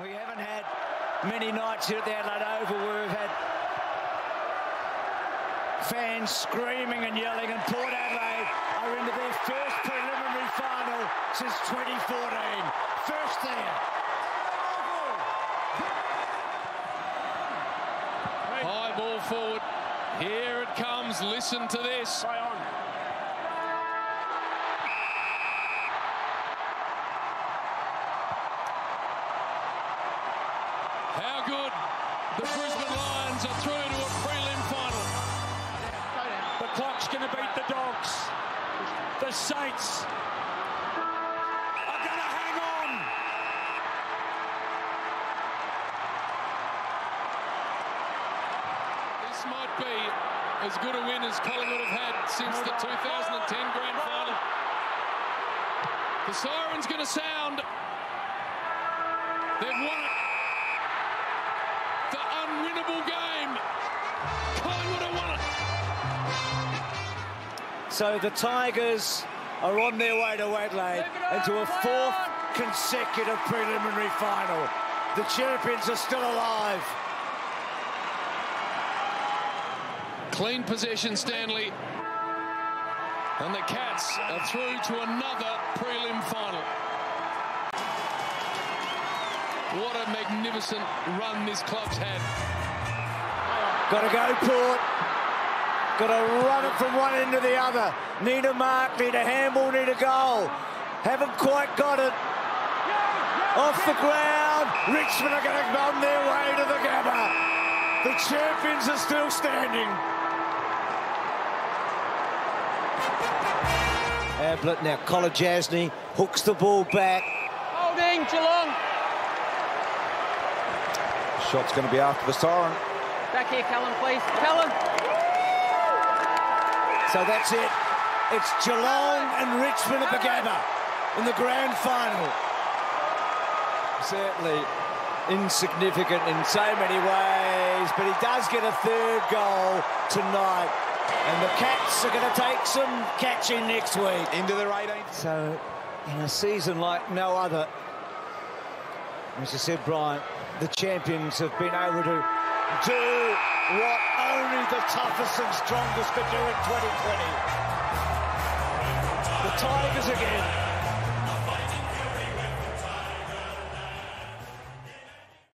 We haven't had many nights here at the Adelaide Oval where we've had fans screaming and yelling, and Port Adelaide are into their first preliminary final since 2014. First there. High ball forward. Here it comes. Listen to this. Play on. How good the Brisbane Lions are through to a prelim final. The clock's going to beat the Dogs. The Saints are going to hang on. This might be as good a win as Collingwood have had since the 2010 grand final. The siren's going to sound. They've won it. The unwinnable game. Collingwood have won it. So the Tigers are on their way to Adelaide into a fourth consecutive preliminary final. The champions are still alive. Clean possession, Stanley. And the Cats are through to another prelim final. What a magnificent run this club's had. Got to go, Port. Got to run it from one end to the other. Need a mark, need a handball, need a goal. Haven't quite got it. Off the ground. Richmond are going to go on their way to the Gabba. The champions are still standing. Ablett now, Collar Jasny hooks the ball back. Holding, Geelong. Shot's going to be after the siren. Back here, Callum, please. Callum! So that's it. It's Geelong and Richmond at the Gabba in the grand final. Certainly insignificant in so many ways, but he does get a third goal tonight. And the Cats are going to take some catching next week. Into their 18th. So, in a season like no other, as you said, Brian, the champions have been able to do what only the toughest and strongest could do in 2020. The Tigers again.